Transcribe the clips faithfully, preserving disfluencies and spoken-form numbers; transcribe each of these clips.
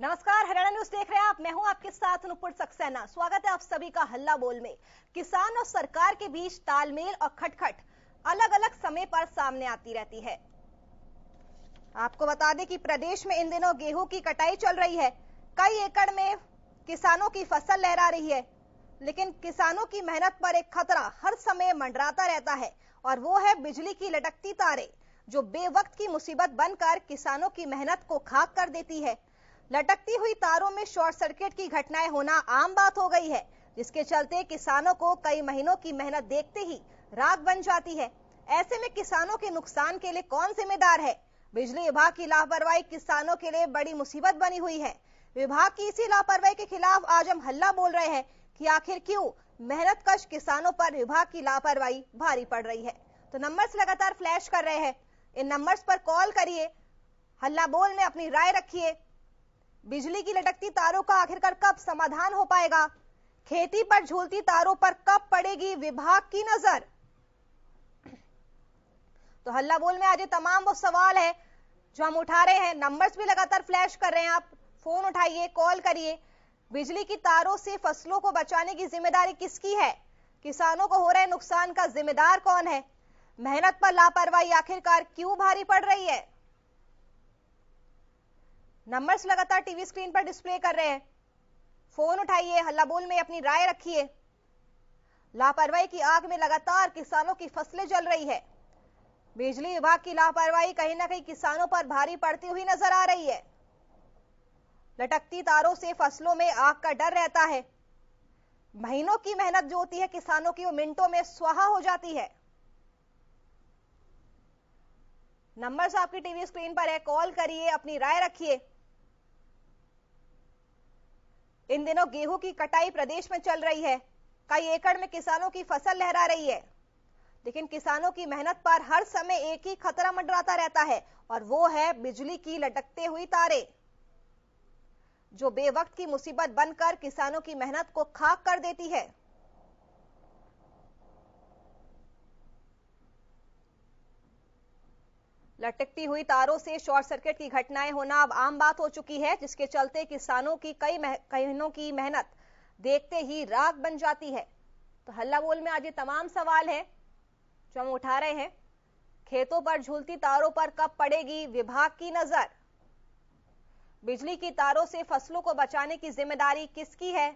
नमस्कार, हरियाणा न्यूज देख रहे हैं आप। मैं हूं आपके साथ नुपुर सक्सेना। स्वागत है आप सभी का हल्ला बोल में। किसान और सरकार के बीच तालमेल और खटखट अलग अलग समय पर सामने आती रहती है। आपको बता दें कि प्रदेश में इन दिनों गेहूं की कटाई चल रही है। कई एकड़ में किसानों की फसल लहरा रही है, लेकिन किसानों की मेहनत पर एक खतरा हर समय मंडराता रहता है, और वो है बिजली की लटकती तारे, जो बेवक्त की मुसीबत बनकर किसानों की मेहनत को खाक कर देती है। लटकती हुई तारों में शॉर्ट सर्किट की घटनाएं होना आम बात हो गई है, जिसके चलते किसानों को कई महीनों की मेहनत देखते ही राख बन जाती है। ऐसे में किसानों के नुकसान के लिए कौन जिम्मेदार है? बिजली विभाग की लापरवाही किसानों के लिए बड़ी मुसीबत बनी हुई है। विभाग की इसी लापरवाही के खिलाफ आज हम हल्ला बोल रहे हैं कि आखिर क्यों मेहनतकश किसानों पर विभाग की लापरवाही भारी पड़ रही है। तो नंबर्स लगातार फ्लैश कर रहे हैं, इन नंबर्स पर कॉल करिए, हल्ला बोल में अपनी राय रखिए। बिजली की लटकती तारों का आखिरकार कब समाधान हो पाएगा? खेती पर झूलती तारों पर कब पड़ेगी विभाग की नजर? तो हल्ला बोल में आज ये तमाम वो सवाल है जो हम उठा रहे हैं। नंबर्स भी लगातार फ्लैश कर रहे हैं, आप फोन उठाइए, कॉल करिए। बिजली की तारों से फसलों को बचाने की जिम्मेदारी किसकी है? किसानों को हो रहे नुकसान का जिम्मेदार कौन है? मेहनत पर लापरवाही आखिरकार क्यों भारी पड़ रही है? नंबर्स लगातार टीवी स्क्रीन पर डिस्प्ले कर रहे हैं, फोन उठाइए, हल्ला बोल में अपनी राय रखिए। लापरवाही की आग में लगातार किसानों की फसलें जल रही है। बिजली विभाग की लापरवाही कहीं ना कहीं किसानों पर भारी पड़ती हुई नजर आ रही है। लटकती तारों से फसलों में आग का डर रहता है। महीनों की मेहनत जो होती है किसानों की, वो मिनटों में स्वाहा हो जाती है। नंबर्स आपकी टीवी स्क्रीन पर है, कॉल करिए, अपनी राय रखिए। इन दिनों गेहूं की कटाई प्रदेश में चल रही है। कई एकड़ में किसानों की फसल लहरा रही है, लेकिन किसानों की मेहनत पर हर समय एक ही खतरा मंडराता रहता है, और वो है बिजली की लटकते हुई तारे, जो बेवक्त की मुसीबत बनकर किसानों की मेहनत को खाक कर देती है। लटकती हुई तारों से शॉर्ट सर्किट की घटनाएं होना अब आम बात हो चुकी है, जिसके चलते किसानों की कई महीनों की मेहनत देखते ही राख बन जाती है। तो हल्ला बोल में आज ये तमाम सवाल है जो हम उठा रहे हैं। खेतों पर झूलती तारों पर कब पड़ेगी विभाग की नजर? बिजली की तारों से फसलों को बचाने की जिम्मेदारी किसकी है?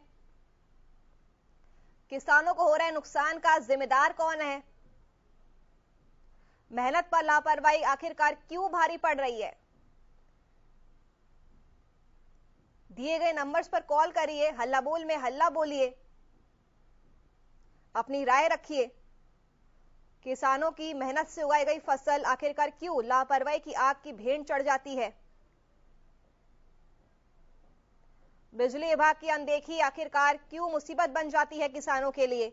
किसानों को हो रहे नुकसान का जिम्मेदार कौन है? मेहनत पर लापरवाही आखिरकार क्यों भारी पड़ रही है? दिए गए नंबर्स पर कॉल करिए, हल्ला बोल में हल्ला बोलिए, अपनी राय रखिए। किसानों की मेहनत से उगाई गई फसल आखिरकार क्यों लापरवाही की आग की भेंट चढ़ जाती है? बिजली विभाग की अनदेखी आखिरकार क्यों मुसीबत बन जाती है किसानों के लिए?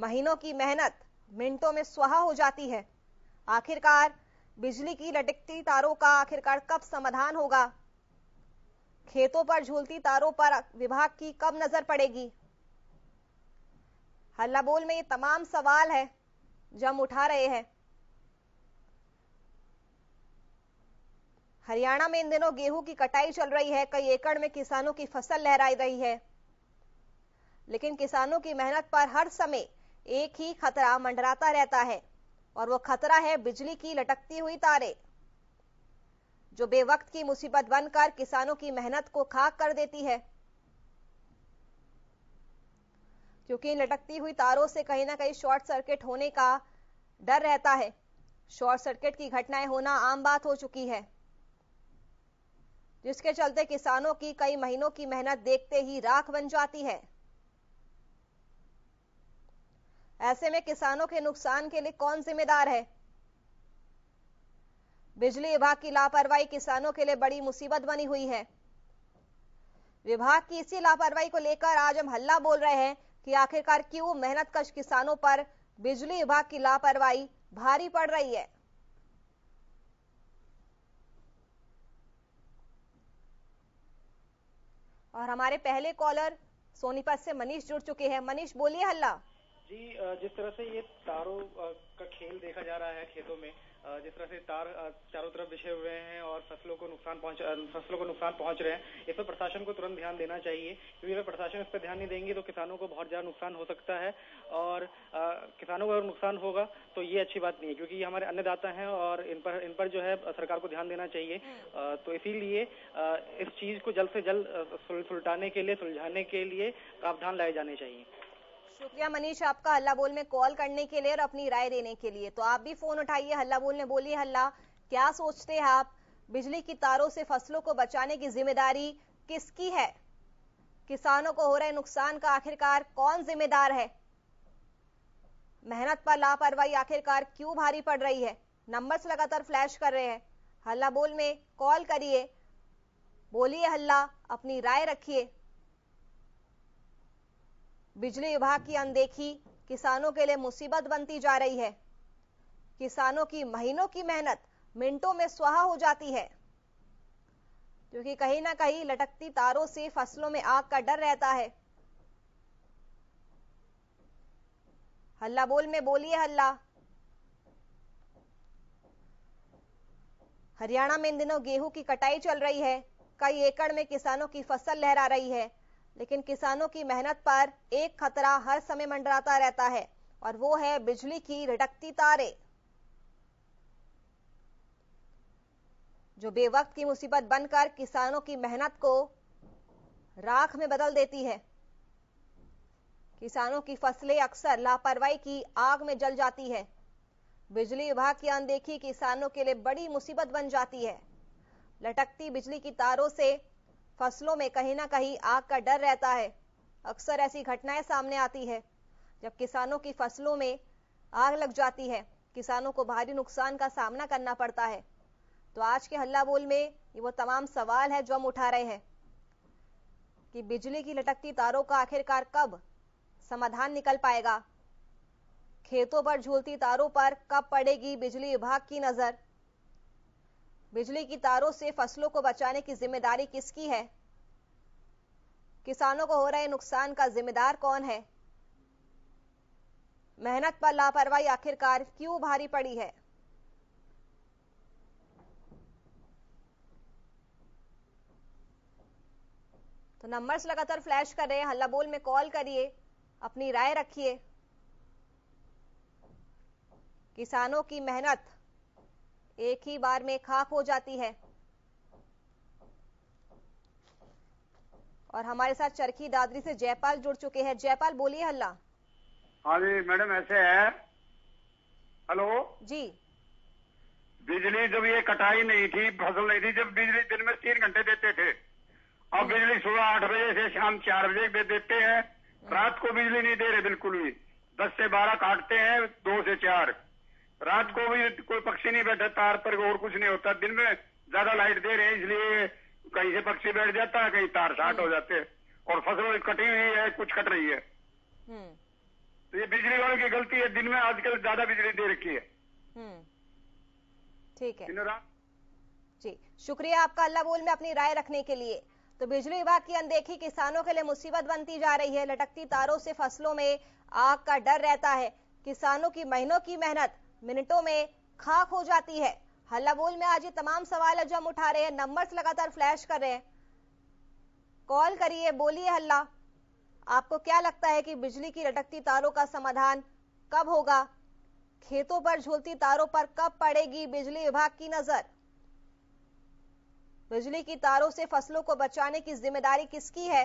महीनों की मेहनत मिनटों में स्वाहा हो जाती है। आखिरकार बिजली की लटकती तारों का आखिरकार कब समाधान होगा? खेतों पर झूलती तारों पर विभाग की कब नजर पड़ेगी? हल्ला बोल में ये तमाम सवाल है जो हम उठा रहे हैं। हरियाणा में इन दिनों गेहूं की कटाई चल रही है। कई एकड़ में किसानों की फसल लहराई रही है, लेकिन किसानों की मेहनत पर हर समय एक ही खतरा मंडराता रहता है, और वो खतरा है बिजली की लटकती हुई तारे, जो बेवक्त की मुसीबत बनकर किसानों की मेहनत को खाक कर देती है। क्योंकि लटकती हुई तारों से कहीं ना कहीं शॉर्ट सर्किट होने का डर रहता है। शॉर्ट सर्किट की घटनाएं होना आम बात हो चुकी है, जिसके चलते किसानों की कई महीनों की मेहनत देखते ही राख बन जाती है। ऐसे में किसानों के नुकसान के लिए कौन जिम्मेदार है? बिजली विभाग की लापरवाही किसानों के लिए बड़ी मुसीबत बनी हुई है। विभाग की इसी लापरवाही को लेकर आज हम हल्ला बोल रहे हैं कि आखिरकार क्यों मेहनतकश किसानों पर बिजली विभाग की लापरवाही भारी पड़ रही है। और हमारे पहले कॉलर सोनीपत से मनीष जुड़ चुके हैं। मनीष, बोलिए हल्ला जी। जिस तरह से ये तारों का खेल देखा जा रहा है खेतों में, जिस तरह से तार चारों तरफ बिछे हुए हैं और फसलों को नुकसान पहुंच फसलों को नुकसान पहुंच रहे हैं, इस पर प्रशासन को तुरंत ध्यान देना चाहिए, क्योंकि अगर प्रशासन इस पर ध्यान नहीं देंगे तो किसानों को बहुत ज्यादा नुकसान हो सकता है। और आ, किसानों को अगर नुकसान होगा तो ये अच्छी बात नहीं है, क्योंकि ये हमारे अन्नदाता हैं और इन पर इन पर जो है सरकार को ध्यान देना चाहिए। आ, तो इसीलिए इस चीज को जल्द से जल्द सुलटाने के लिए सुलझाने के लिए प्रावधान लाए जाने चाहिए। शुक्रिया मनीष आपका हल्ला बोल में कॉल करने के लिए और अपनी राय देने के लिए। तो आप भी फोन उठाइए, हल्ला बोल में बोलिए हल्ला, क्या सोचते हैं आप, बिजली की तारों से फसलों को बचाने की जिम्मेदारी किसकी है, किसानों को हो रहे नुकसान का आखिरकार कौन जिम्मेदार है, मेहनत पर लापरवाही आखिरकार क्यों भारी पड़ रही है। नंबर्स लगातार फ्लैश कर रहे हैं, हल्ला बोल में कॉल करिए, बोलिए हल्ला, अपनी राय रखिए। बिजली विभाग की अनदेखी किसानों के लिए मुसीबत बनती जा रही है, किसानों की महीनों की मेहनत मिनटों में स्वाहा हो जाती है, क्योंकि कहीं ना कहीं लटकती तारों से फसलों में आग का डर रहता है। हल्ला बोल में बोलिए हल्ला। हरियाणा में इन दिनों गेहूं की कटाई चल रही है, कई एकड़ में किसानों की फसल लहरा रही है, लेकिन किसानों की मेहनत पर एक खतरा हर समय मंडराता रहता है और वो है बिजली की लटकती तारे, जो बेवक्त की मुसीबत बनकर किसानों की मेहनत को राख में बदल देती है। किसानों की फसलें अक्सर लापरवाही की आग में जल जाती है। बिजली विभाग की अनदेखी किसानों के लिए बड़ी मुसीबत बन जाती है। लटकती बिजली की तारों से फसलों में कहीं ना कहीं आग का डर रहता है। अक्सर ऐसी घटनाएं सामने आती है जब किसानों की फसलों में आग लग जाती है, किसानों को भारी नुकसान का सामना करना पड़ता है। तो आज के हल्ला बोल में ये वो तमाम सवाल है जो हम उठा रहे हैं कि बिजली की लटकती तारों का आखिरकार कब समाधान निकल पाएगा, खेतों पर झूलती तारों पर कब पड़ेगी बिजली विभाग की नजर, बिजली की तारों से फसलों को बचाने की जिम्मेदारी किसकी है, किसानों को हो रहे नुकसान का जिम्मेदार कौन है, मेहनत पर लापरवाही आखिरकार क्यों भारी पड़ी है। तो नंबर्स लगातार फ्लैश कर रहे हैं, हल्ला बोल में कॉल करिए, अपनी राय रखिए। किसानों की मेहनत एक ही बार में खाक हो जाती है। और हमारे साथ चरखी दादरी से जयपाल जुड़ चुके हैं। जयपाल बोलिए हल्ला। हाँ जी मैडम, ऐसे है, हेलो जी, बिजली जब ये कटाई नहीं थी, फसल नहीं थी, जब बिजली दिन में तीन घंटे देते थे, अब बिजली सुबह आठ बजे से शाम चार बजे देते हैं, रात को बिजली नहीं दे रहे बिल्कुल भी। दस से बारह काटते हैं, दो से चार, रात को भी कोई पक्षी नहीं बैठा तार पर, और कुछ नहीं होता। दिन में ज्यादा लाइट दे रहे हैं, इसलिए कहीं से पक्षी बैठ जाता है, कहीं तार शार्ट हो जाते हैं और फसल कटी हुई है, कुछ कट रही है। तो ये बिजली वालों की गलती है, दिन में आजकल ज्यादा बिजली दे रखी है। ठीक है जी, शुक्रिया आपका हल्ला बोल में अपनी राय रखने के लिए। तो बिजली विभाग की अनदेखी किसानों के लिए मुसीबत बनती जा रही है, लटकती तारों से फसलों में आग का डर रहता है, किसानों की महीनों की मेहनत मिनटों में खाक हो जाती है। हल्ला बोल में आज ये तमाम सवाल है जो हम उठा रहे हैं, नंबर्स लगातार फ्लैश कर रहे हैं, कॉल करिए, बोलिए हल्ला। आपको क्या लगता है कि बिजली की लटकती तारों का समाधान कब होगा, खेतों पर झूलती तारों पर कब पड़ेगी बिजली विभाग की नजर, बिजली की तारों से फसलों को बचाने की जिम्मेदारी किसकी है,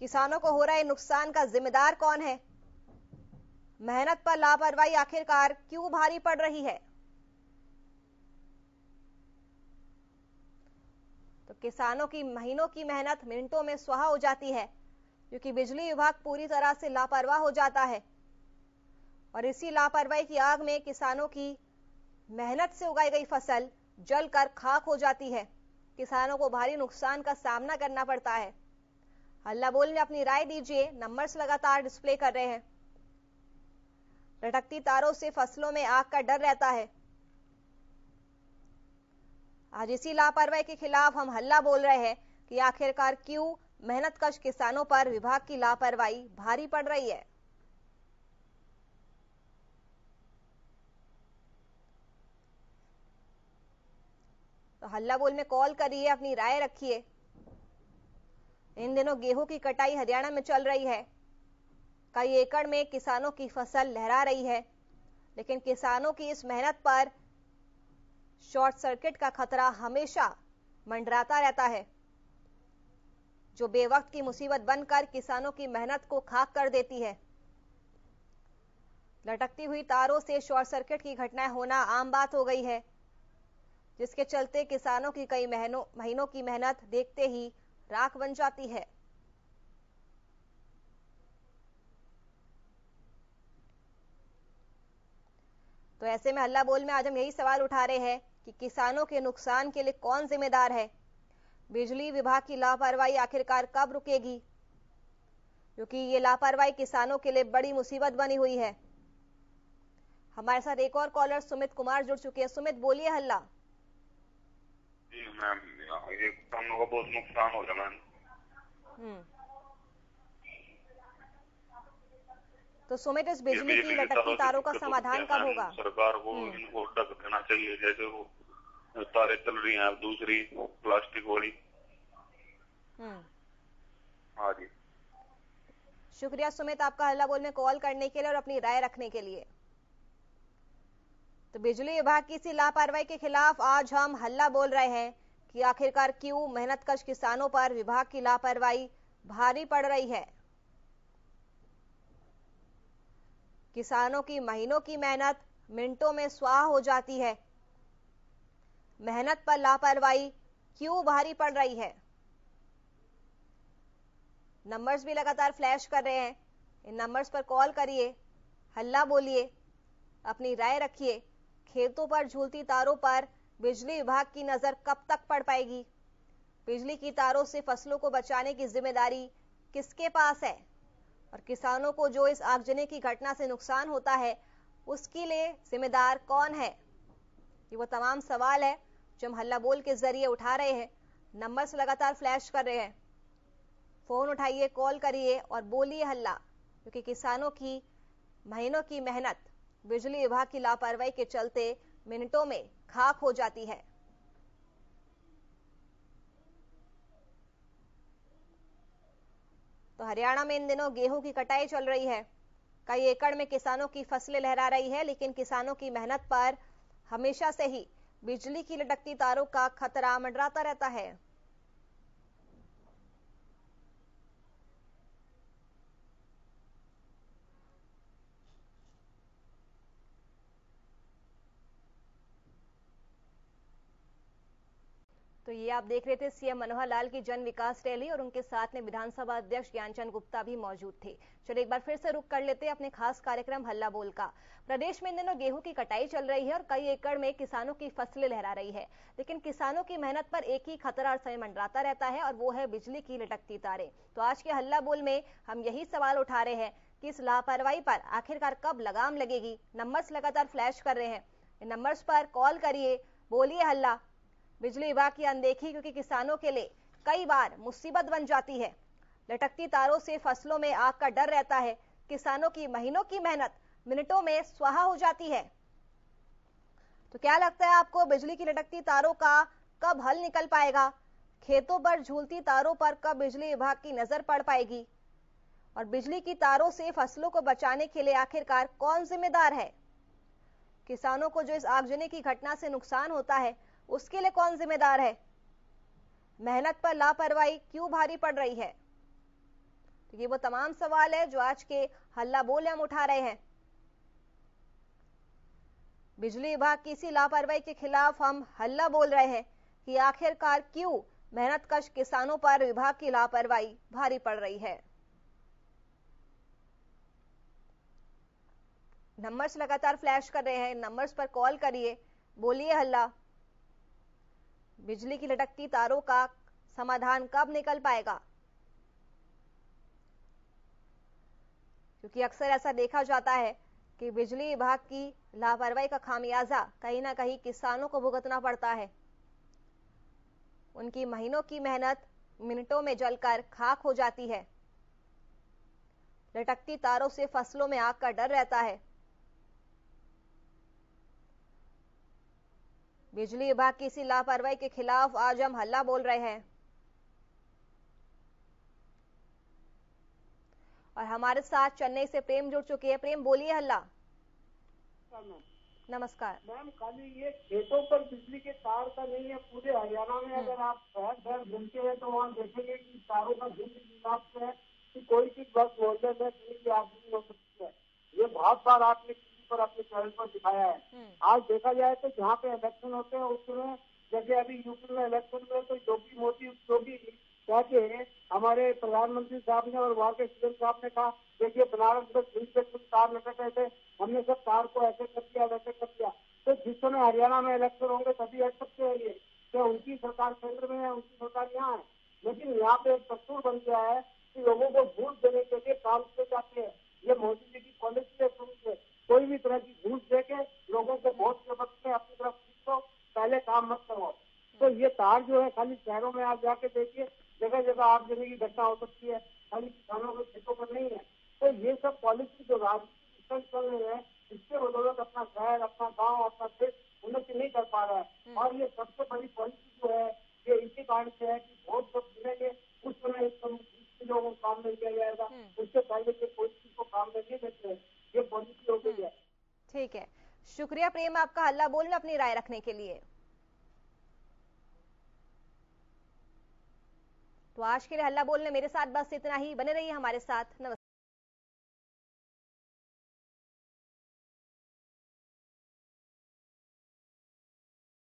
किसानों को हो रहे नुकसान का जिम्मेदार कौन है, मेहनत पर लापरवाही आखिरकार क्यों भारी पड़ रही है। तो किसानों की महीनों की मेहनत मिनटों में स्वाहा हो जाती है, क्योंकि बिजली विभाग पूरी तरह से लापरवाह हो जाता है और इसी लापरवाही की आग में किसानों की मेहनत से उगाई गई फसल जलकर खाक हो जाती है, किसानों को भारी नुकसान का सामना करना पड़ता है। हल्ला बोल में अपनी राय दीजिए, नंबर्स लगातार डिस्प्ले कर रहे हैं। लटकती तारों से फसलों में आग का डर रहता है, आज इसी लापरवाही के खिलाफ हम हल्ला बोल रहे हैं कि आखिरकार क्यों मेहनतकश किसानों पर विभाग की लापरवाही भारी पड़ रही है। तो हल्ला बोल में कॉल करिए, अपनी राय रखिए। इन दिनों गेहूं की कटाई हरियाणा में चल रही है। कई एकड़ में किसानों की फसल लहरा रही है, लेकिन किसानों की इस मेहनत पर शॉर्ट सर्किट का खतरा हमेशा मंडराता रहता है, जो बेवक्त की मुसीबत बनकर किसानों की मेहनत को खाक कर देती है। लटकती हुई तारों से शॉर्ट सर्किट की घटनाएं होना आम बात हो गई है, जिसके चलते किसानों की कई महीनों महीनों की मेहनत देखते ही राख बन जाती है। तो ऐसे में हल्ला बोल में आज हम यही सवाल उठा रहे हैं कि किसानों के नुकसान के लिए कौन जिम्मेदार है। बिजली विभाग की लापरवाही आखिरकार कब रुकेगी, क्योंकि ये लापरवाही किसानों के लिए बड़ी मुसीबत बनी हुई है। हमारे साथ एक और कॉलर सुमित कुमार जुड़ चुके हैं। सुमित, बोलिए। हल्ला जी मैम, ये किसानों का बहुत नुकसान हो रहा है मैम। तो सुमित, इस बिजली की लटकती तारों का समाधान कब होगा? सरकार को इनको ढक देना चाहिए, जैसे वो तारे चल रही हैं दूसरी प्लास्टिक वाली। हाँ जी, शुक्रिया सुमित आपका हल्ला बोल में कॉल करने के लिए और अपनी राय रखने के लिए। तो बिजली विभाग की इसी लापरवाही के खिलाफ आज हम हल्ला बोल रहे हैं कि आखिरकार क्यों मेहनतकश किसानों पर विभाग की लापरवाही भारी पड़ रही है। किसानों की महीनों की मेहनत मिनटों में स्वाह हो जाती है। मेहनत पर लापरवाही क्यों भारी पड़ रही है? नंबर्स भी लगातार फ्लैश कर रहे हैं, इन नंबर्स पर कॉल करिए, हल्ला बोलिए, अपनी राय रखिए। खेतों पर झूलती तारों पर बिजली विभाग की नजर कब तक पड़ पाएगी? बिजली की तारों से फसलों को बचाने की जिम्मेदारी किसके पास है? और किसानों को जो इस आगजनी की घटना से नुकसान होता है, उसके लिए जिम्मेदार कौन है? ये वो तमाम सवाल है जो हम हल्ला बोल के जरिए उठा रहे हैं। नंबर्स लगातार फ्लैश कर रहे हैं, फोन उठाइए, कॉल करिए और बोलिए हल्ला, क्योंकि किसानों की महीनों की मेहनत बिजली विभाग की लापरवाही के चलते मिनटों में खाक हो जाती है। तो हरियाणा में इन दिनों गेहूं की कटाई चल रही है। कई एकड़ में किसानों की फसलें लहरा रही है, लेकिन किसानों की मेहनत पर हमेशा से ही बिजली की लटकती तारों का खतरा मंडराता रहता है। तो ये आप देख रहे थे सीएम मनोहर लाल की जन विकास रैली, और उनके साथ में विधानसभा अध्यक्ष ज्ञान चंद गुप्ता भी मौजूद थे। चलिए एक बार फिर से रुक कर लेते हैं अपने खास कार्यक्रम हल्ला बोल का। प्रदेश में इन दिनों गेहूं की कटाई चल रही है और कई एकड़ में किसानों की फसलें लहरा रही है, लेकिन किसानों की मेहनत पर एक ही खतरा हर समय मंडराता रहता है, और वो है बिजली की लटकती तारे। तो आज के हल्ला बोल में हम यही सवाल उठा रहे हैं कि इस लापरवाही पर आखिरकार कब लगाम लगेगी। नंबर्स लगातार फ्लैश कर रहे हैं, इन नंबर्स पर कॉल करिए, बोलिए हल्ला। बिजली विभाग की अनदेखी क्योंकि किसानों के लिए कई बार मुसीबत बन जाती है। लटकती तारों से फसलों में आग का डर रहता है। किसानों की महीनों की मेहनत मिनटों में स्वाहा हो जाती है। तो क्या लगता है आपको, बिजली की लटकती तारों का कब हल निकल पाएगा? खेतों पर झूलती तारों पर कब बिजली विभाग की नजर पड़ पाएगी? और बिजली की तारों से फसलों को बचाने के लिए आखिरकार कौन जिम्मेदार है? किसानों को जो इस आगजनी की घटना से नुकसान होता है, उसके लिए कौन जिम्मेदार है? मेहनत पर लापरवाही क्यों भारी पड़ रही है? तो ये वो तमाम सवाल है जो आज के हल्ला बोल हम उठा रहे हैं। बिजली विभाग की इसी लापरवाही के खिलाफ हम हल्ला बोल रहे हैं कि आखिरकार क्यों मेहनतकश किसानों पर विभाग की लापरवाही भारी पड़ रही है। नंबर्स लगातार फ्लैश कर रहे हैं, नंबर्स पर कॉल करिए, बोलिए हल्ला। बिजली की लटकती तारों का समाधान कब निकल पाएगा? क्योंकि अक्सर ऐसा देखा जाता है कि बिजली विभाग की लापरवाही का खामियाजा कहीं ना कहीं किसानों को भुगतना पड़ता है। उनकी महीनों की मेहनत मिनटों में जलकर खाक हो जाती है। लटकती तारों से फसलों में आग का डर रहता है। बिजली विभाग की इसी लापरवाही के खिलाफ आज हम हल्ला बोल रहे हैं। और हमारे साथ चेन्नई से प्रेम जुड़ चुकी है। प्रेम, बोलिए हल्ला। नमस्कार मैम, खाली ये खेतों पर बिजली के तार का नहीं है, पूरे हरियाणा में अगर आप शहर शहर घूमते हैं तो वहाँ देखेंगे कि तारों का हिसाब से है कि कोई चीज बस वोल्टेज है, कोई आदमी हो सकती है। ये बहुत बार आपने किसी पर अपने चैनल पर दिखाया है। आज देखा जाए तो जहाँ पे इलेक्शन होते हैं उसमें, जैसे अभी यूपी में इलेक्शन में तो योगी मोदी योगी कहते हमारे प्रधानमंत्री साहब ने और वहाँ के सीएम साहब ने कहा देखिए बनारस में फ्री से कुछ तार लटक रहे थे, हमने सब तार को ऐसे कर दिया वैसे कर दिया। तो जिस समय हरियाणा में इलेक्शन होंगे तभी हट सकते हैं ये, क्या उनकी सरकार केंद्र में है, उनकी सरकार यहाँ है। लेकिन यहाँ पे एक दस्तूर बन गया है कि लोगों को घूस देने के लिए काम से जाते हैं। ये मोदी जी की पॉलिसी है शुरू से, कोई भी तरह की घूस दे के लोगों को वोट के वक्त में अपनी तरफ खींचो, पहले काम मत करो। तो ये तार जो है खाली शहरों में आप जाके देखिए, जगह जगह आप जगह की घटना हो सकती है, खाली किसानों के खेतों पर नहीं है। तो ये सब पॉलिसी जो राजनीति चल रही है, इसके बदौलत अपना शहर, अपना गांव, अपना देश उन्नति नहीं कर पा रहा है। और ये सबसे बड़ी पॉलिसी जो है ये इसी कारण से है कि वोट जब मिलेंगे उस समय लोगों को काम नहीं किया जाएगा, उससे पहले के पॉलिसी को काम नहीं देते हैं। ये पॉलिसी हो गई है। ठीक है, शुक्रिया प्रेम आपका हल्ला बोल में अपनी राय रखने के लिए। तो आज के लिए हल्ला बोल में मेरे साथ बस इतना ही। बने रहिए हमारे साथ। नमस्कार।